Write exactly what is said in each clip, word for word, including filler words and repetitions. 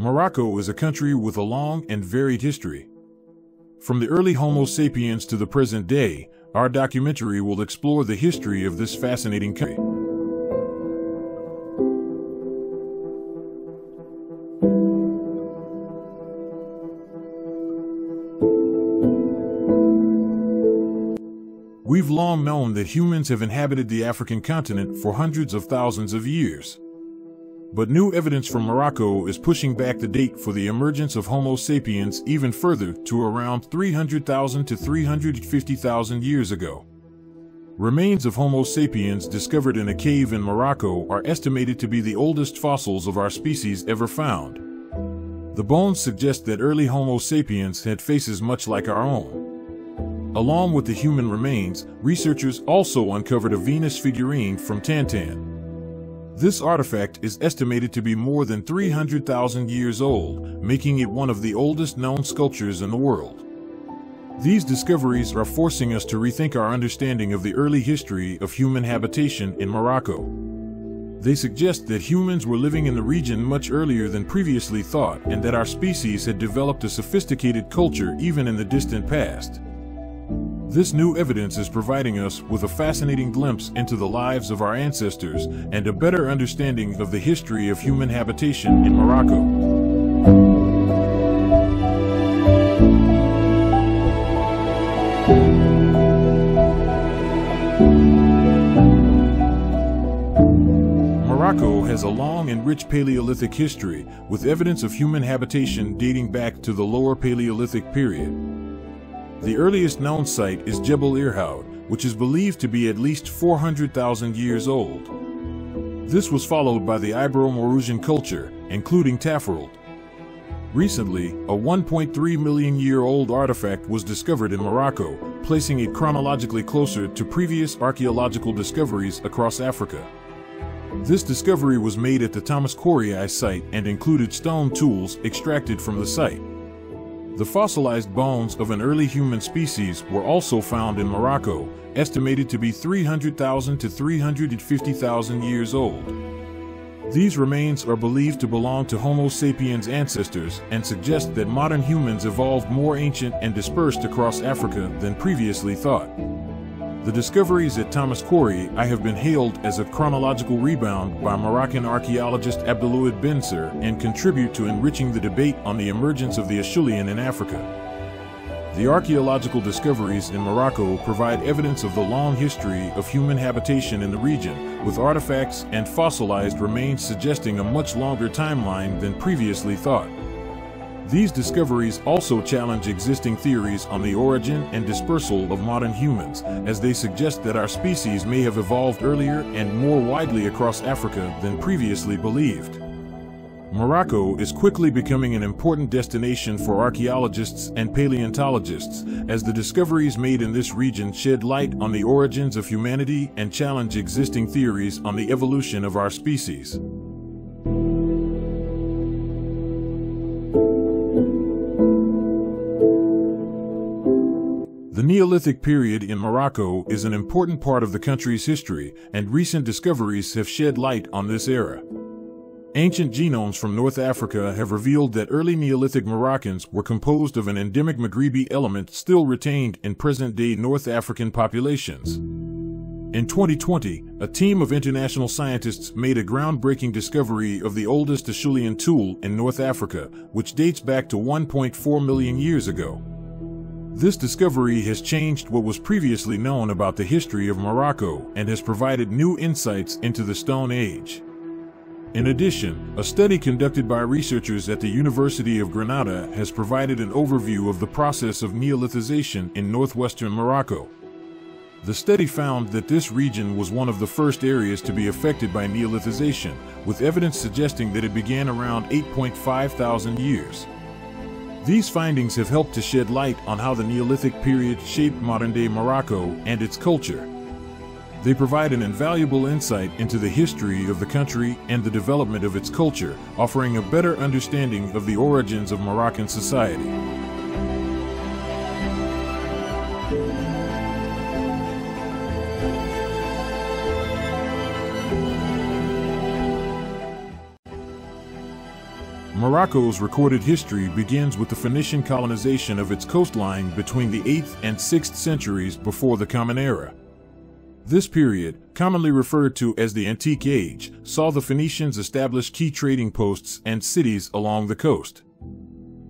Morocco is a country with a long and varied history. From the early Homo sapiens to the present day, our documentary will explore the history of this fascinating country. We've long known that humans have inhabited the African continent for hundreds of thousands of years. But new evidence from Morocco is pushing back the date for the emergence of Homo sapiens even further to around three hundred thousand to three hundred fifty thousand years ago. Remains of Homo sapiens discovered in a cave in Morocco are estimated to be the oldest fossils of our species ever found. The bones suggest that early Homo sapiens had faces much like our own. Along with the human remains, researchers also uncovered a Venus figurine from Tan-Tan. This artifact is estimated to be more than three hundred thousand years old, making it one of the oldest known sculptures in the world. These discoveries are forcing us to rethink our understanding of the early history of human habitation in Morocco. They suggest that humans were living in the region much earlier than previously thought, and that our species had developed a sophisticated culture even in the distant past. This new evidence is providing us with a fascinating glimpse into the lives of our ancestors and a better understanding of the history of human habitation in Morocco. Morocco has a long and rich Paleolithic history, with evidence of human habitation dating back to the Lower Paleolithic period. The earliest known site is Jebel Irhoud, which is believed to be at least four hundred thousand years old. This was followed by the Iberomaurusian culture, including Tafraoute. Recently, a one point three million year old artifact was discovered in Morocco, placing it chronologically closer to previous archaeological discoveries across Africa. This discovery was made at the Thomas Quarry site and included stone tools extracted from the site. The fossilized bones of an early human species were also found in Morocco, estimated to be three hundred thousand to three hundred fifty thousand years old. These remains are believed to belong to Homo sapiens ancestors and suggest that modern humans evolved more ancient and dispersed across Africa than previously thought. The discoveries at Thomas Quarry have been hailed as a chronological rebound by Moroccan archaeologist Abdelouahed Benzer and contribute to enriching the debate on the emergence of the Acheulean in Africa. The archaeological discoveries in Morocco provide evidence of the long history of human habitation in the region, with artifacts and fossilized remains suggesting a much longer timeline than previously thought. These discoveries also challenge existing theories on the origin and dispersal of modern humans, as they suggest that our species may have evolved earlier and more widely across Africa than previously believed. Morocco is quickly becoming an important destination for archaeologists and paleontologists, as the discoveries made in this region shed light on the origins of humanity and challenge existing theories on the evolution of our species. The Neolithic period in Morocco is an important part of the country's history, and recent discoveries have shed light on this era. Ancient genomes from North Africa have revealed that early Neolithic Moroccans were composed of an endemic Maghrebi element still retained in present-day North African populations. In twenty twenty, a team of international scientists made a groundbreaking discovery of the oldest Acheulean tool in North Africa, which dates back to one point four million years ago. This discovery has changed what was previously known about the history of Morocco and has provided new insights into the Stone Age. In addition, a study conducted by researchers at the University of Granada has provided an overview of the process of Neolithization in northwestern Morocco. The study found that this region was one of the first areas to be affected by Neolithization, with evidence suggesting that it began around eight point five thousand years. These findings have helped to shed light on how the Neolithic period shaped modern-day Morocco and its culture. They provide an invaluable insight into the history of the country and the development of its culture, offering a better understanding of the origins of Moroccan society. Morocco's recorded history begins with the Phoenician colonization of its coastline between the eighth and sixth centuries before the Common Era. This period, commonly referred to as the Antique Age, saw the Phoenicians establish key trading posts and cities along the coast.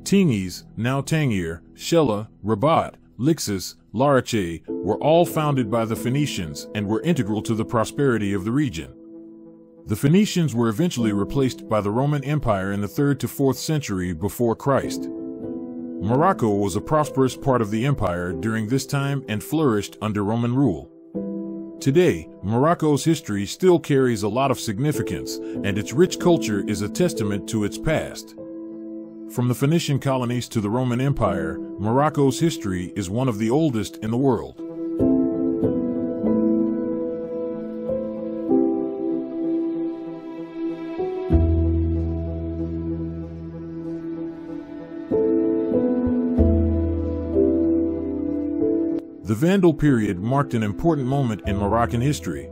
Tingis, now Tangier, Shella, Rabat, Lixus, Larache were all founded by the Phoenicians and were integral to the prosperity of the region. The Phoenicians were eventually replaced by the Roman Empire in the third to fourth century before Christ. Morocco was a prosperous part of the empire during this time and flourished under Roman rule. Today, Morocco's history still carries a lot of significance, and its rich culture is a testament to its past. From the Phoenician colonies to the Roman Empire, Morocco's history is one of the oldest in the world. The Vandal period marked an important moment in Moroccan history.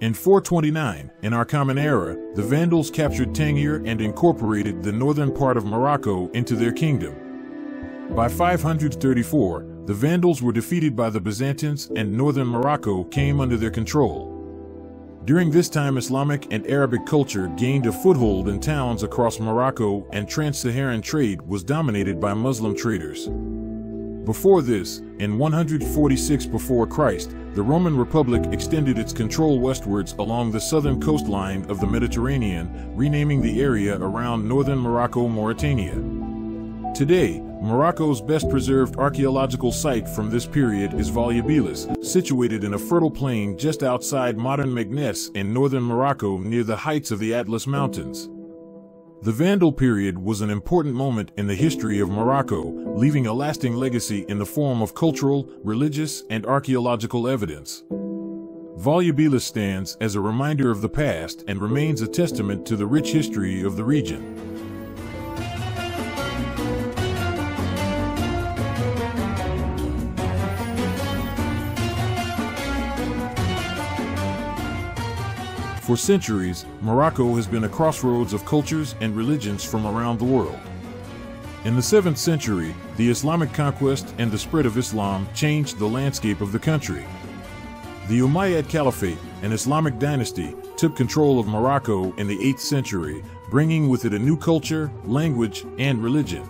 In four twenty-nine, in our Common Era, the Vandals captured Tangier and incorporated the northern part of Morocco into their kingdom. By five hundred thirty-four, the Vandals were defeated by the Byzantines and northern Morocco came under their control. During this time, Islamic and Arabic culture gained a foothold in towns across Morocco, and trans-Saharan trade was dominated by Muslim traders. Before this, in one hundred forty-six before Christ, the Roman Republic extended its control westwards along the southern coastline of the Mediterranean, renaming the area around northern Morocco Mauritania. Today, Morocco's best-preserved archaeological site from this period is Volubilis, situated in a fertile plain just outside modern Meknes in northern Morocco near the heights of the Atlas Mountains. The Vandal period was an important moment in the history of Morocco, leaving a lasting legacy in the form of cultural, religious, and archaeological evidence. Volubilis stands as a reminder of the past and remains a testament to the rich history of the region. For centuries, Morocco has been a crossroads of cultures and religions from around the world. In the seventh century, the Islamic conquest and the spread of Islam changed the landscape of the country. The Umayyad Caliphate, an Islamic dynasty, took control of Morocco in the eighth century, bringing with it a new culture, language, and religion.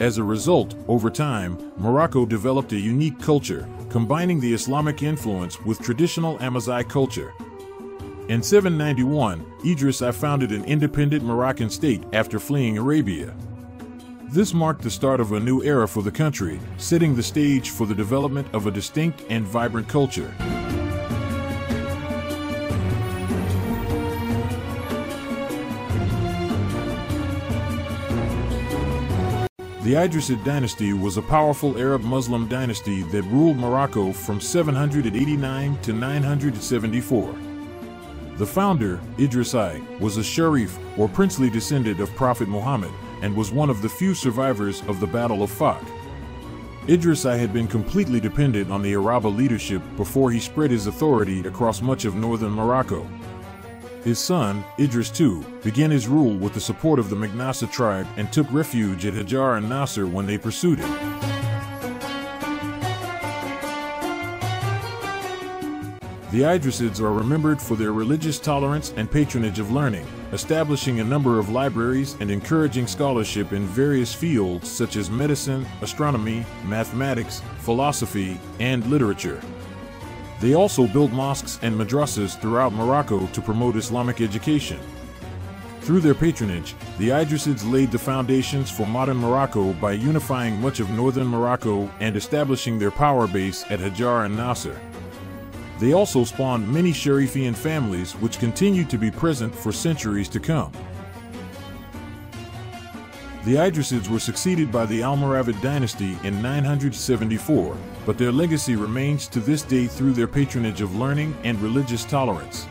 As a result, over time, Morocco developed a unique culture, combining the Islamic influence with traditional Amazigh culture. In seven ninety-one, Idris the First founded an independent Moroccan state after fleeing Arabia. This marked the start of a new era for the country, setting the stage for the development of a distinct and vibrant culture. The Idrisid dynasty was a powerful Arab Muslim dynasty that ruled Morocco from seven eighty-nine to nine seventy-four. The founder, Idris the First, was a Sharif, or princely descendant of Prophet Muhammad, and was one of the few survivors of the Battle of Fakh. Idris the First had been completely dependent on the Araba leadership before he spread his authority across much of northern Morocco. His son, Idris the Second, began his rule with the support of the Meknes tribe and took refuge at Hajar an-Nasr when they pursued him. The Idrisids are remembered for their religious tolerance and patronage of learning, establishing a number of libraries and encouraging scholarship in various fields such as medicine, astronomy, mathematics, philosophy, and literature. They also built mosques and madrasas throughout Morocco to promote Islamic education. Through their patronage, the Idrisids laid the foundations for modern Morocco by unifying much of northern Morocco and establishing their power base at Hajar an-Nasr. They also spawned many Sharifian families, which continued to be present for centuries to come. The Idrisids were succeeded by the Almoravid dynasty in nine seventy-four, but their legacy remains to this day through their patronage of learning and religious tolerance.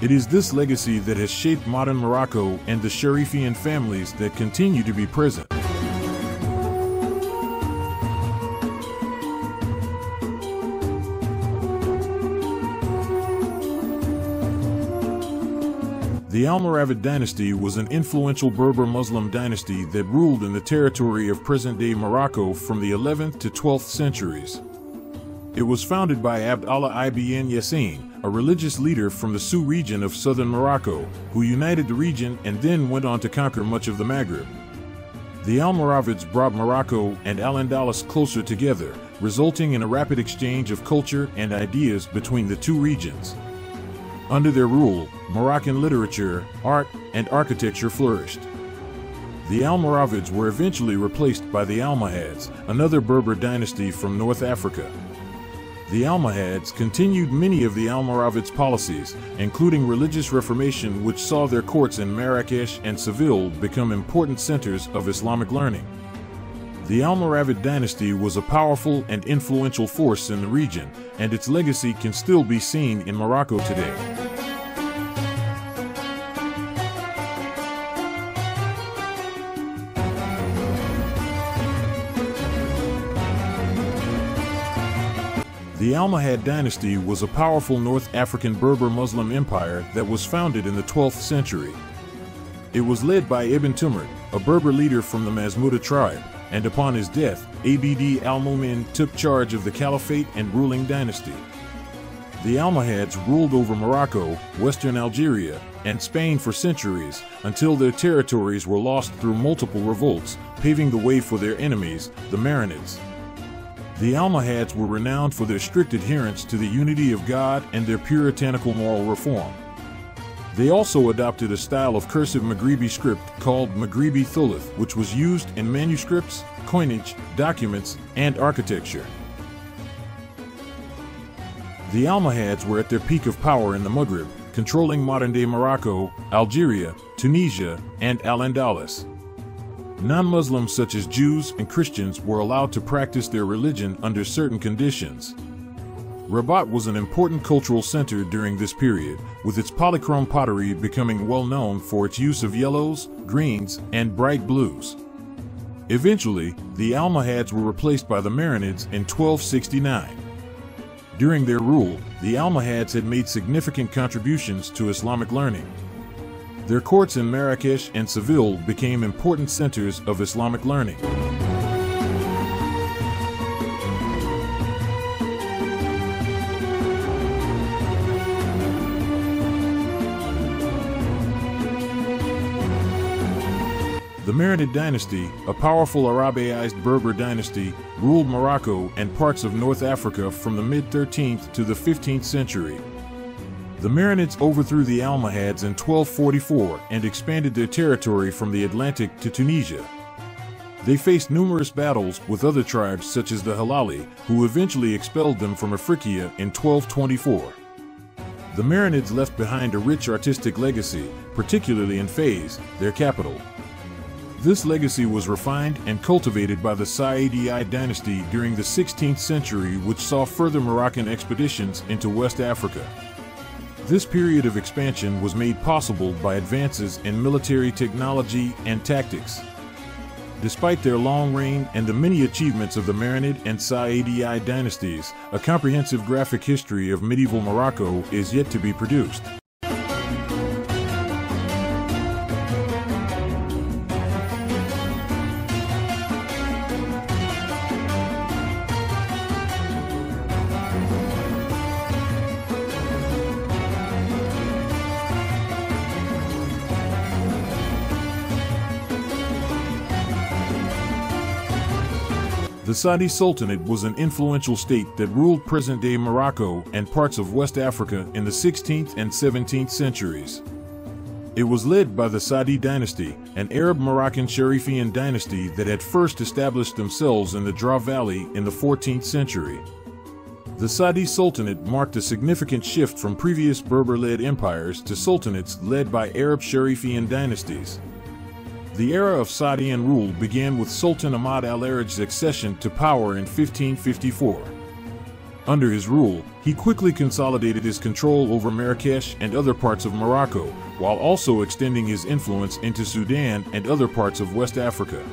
It is this legacy that has shaped modern Morocco and the Sharifian families that continue to be present. The The Almoravid dynasty was an influential Berber Muslim dynasty that ruled in the territory of present-day Morocco from the eleventh to twelfth centuries. It was founded by Abdelouahed Benzer, a religious leader from the Sou region of southern Morocco, who united the region and then went on to conquer much of the Maghreb. The Almoravids brought Morocco and Al-Andalus closer together, resulting in a rapid exchange of culture and ideas between the two regions. Under their rule, Moroccan literature, art, and architecture flourished. The Almoravids were eventually replaced by the Almohads, another Berber dynasty from North Africa. The Almohads continued many of the Almoravids' policies, including religious reformation, which saw their courts in Marrakesh and Seville become important centers of Islamic learning. The Almoravid dynasty was a powerful and influential force in the region, and its legacy can still be seen in Morocco today. The Almohad dynasty was a powerful North African Berber Muslim empire that was founded in the twelfth century. It was led by Ibn Tumurt, a Berber leader from the Masmuda tribe, and upon his death, Abd al-Mumin took charge of the caliphate and ruling dynasty. The Almohads ruled over Morocco, western Algeria, and Spain for centuries until their territories were lost through multiple revolts, paving the way for their enemies, the Marinids. The Almohads were renowned for their strict adherence to the unity of God and their puritanical moral reform. They also adopted a style of cursive Maghrebi script called Maghrebi Thuluth, which was used in manuscripts, coinage, documents, and architecture. The Almohads were at their peak of power in the Maghreb, controlling modern-day Morocco, Algeria, Tunisia, and Al-Andalus. Non-Muslims such as Jews and Christians were allowed to practice their religion under certain conditions. Rabat was an important cultural center during this period, with its polychrome pottery becoming well known for its use of yellows, greens, and bright blues. Eventually, the Almohads were replaced by the Marinids in twelve sixty-nine. During their rule, the Almohads had made significant contributions to Islamic learning. Their courts in Marrakesh and Seville became important centers of Islamic learning. The Marinid dynasty, a powerful Arabicized Berber dynasty, ruled Morocco and parts of North Africa from the mid-thirteenth to the fifteenth century. The Marinids overthrew the Almohads in twelve forty-four and expanded their territory from the Atlantic to Tunisia. They faced numerous battles with other tribes such as the Halali, who eventually expelled them from Africa in twelve twenty-four. The Marinids left behind a rich artistic legacy, particularly in Fez, their capital. This legacy was refined and cultivated by the Saadi dynasty during the sixteenth century, which saw further Moroccan expeditions into West Africa. This period of expansion was made possible by advances in military technology and tactics. Despite their long reign and the many achievements of the Marinid and Saadi dynasties, a comprehensive graphic history of medieval Morocco is yet to be produced. The Saadi Sultanate was an influential state that ruled present-day Morocco and parts of West Africa in the sixteenth and seventeenth centuries. It was led by the Saadi dynasty, an Arab-Moroccan Sharifian dynasty that had first established themselves in the Dra Valley in the fourteenth century. The Saadi Sultanate marked a significant shift from previous Berber-led empires to sultanates led by Arab Sharifian dynasties. The era of Saadian rule began with Sultan Ahmad Al-Araj's accession to power in fifteen fifty-four. Under his rule, he quickly consolidated his control over Marrakesh and other parts of Morocco, while also extending his influence into Sudan and other parts of West Africa.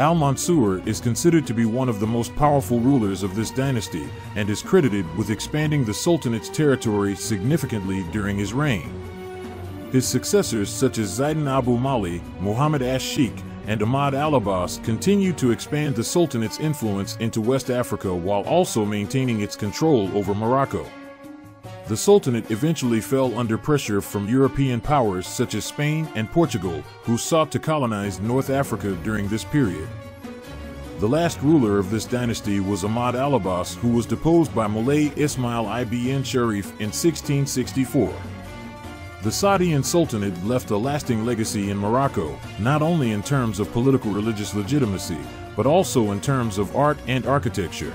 Al-Mansur is considered to be one of the most powerful rulers of this dynasty and is credited with expanding the Sultanate's territory significantly during his reign. His successors such as Zaidan Abu Mali, Muhammad Ash-Sheikh, and Ahmad Al-Abbas continued to expand the Sultanate's influence into West Africa while also maintaining its control over Morocco. The Sultanate eventually fell under pressure from European powers such as Spain and Portugal, who sought to colonize North Africa during this period. The last ruler of this dynasty was Ahmad Al-Abbas, who was deposed by Moulay Ismail Ibn Sharif in sixteen sixty-four. The Saadian Sultanate left a lasting legacy in Morocco, not only in terms of political religious legitimacy, but also in terms of art and architecture.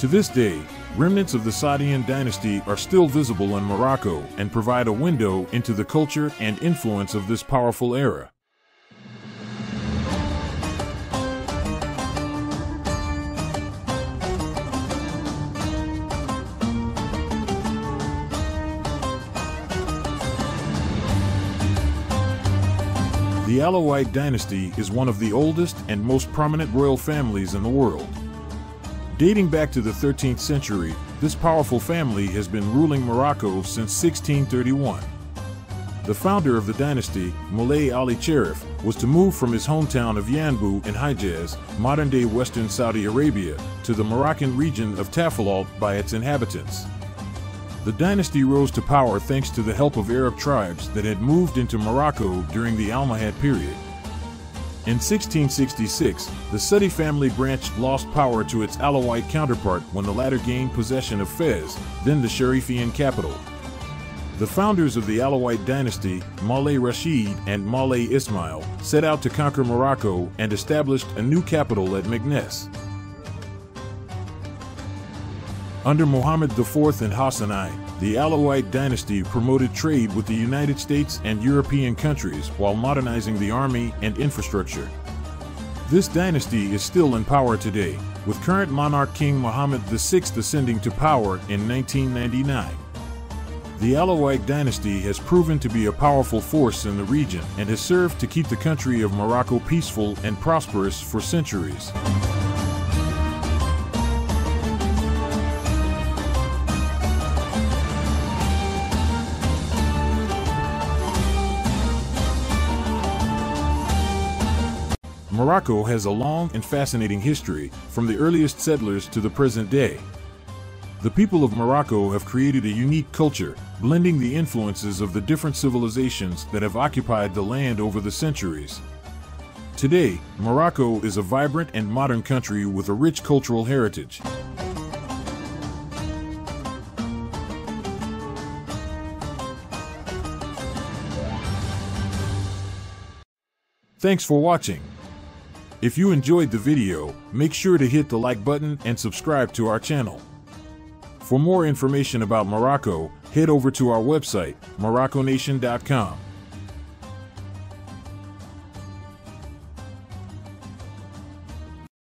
To this day, remnants of the Saadian dynasty are still visible in Morocco and provide a window into the culture and influence of this powerful era. The Alaouite dynasty is one of the oldest and most prominent royal families in the world. Dating back to the thirteenth century, this powerful family has been ruling Morocco since sixteen thirty-one. The founder of the dynasty, Moulay Ali Cherif, was to move from his hometown of Yanbu in Hejaz, modern-day western Saudi Arabia, to the Moroccan region of Tafraoute by its inhabitants. The dynasty rose to power thanks to the help of Arab tribes that had moved into Morocco during the Almohad period. In sixteen sixty-six, the Saadi family branch lost power to its Alaouite counterpart when the latter gained possession of Fez, then the Sharifian capital. The founders of the Alaouite dynasty, Moulay Rashid and Moulay Ismail, set out to conquer Morocco and established a new capital at Meknes. Under Mohammed the Fourth and Hassan the First, the Alaouite dynasty promoted trade with the United States and European countries while modernizing the army and infrastructure. This dynasty is still in power today, with current monarch King Mohammed the Sixth ascending to power in nineteen ninety-nine. The Alaouite dynasty has proven to be a powerful force in the region and has served to keep the country of Morocco peaceful and prosperous for centuries. Morocco has a long and fascinating history, from the earliest settlers to the present day. The people of Morocco have created a unique culture, blending the influences of the different civilizations that have occupied the land over the centuries. Today, Morocco is a vibrant and modern country with a rich cultural heritage. Thanks for watching. If you enjoyed the video, make sure to hit the like button and subscribe to our channel. For more information about Morocco, head over to our website, morocco nation dot com.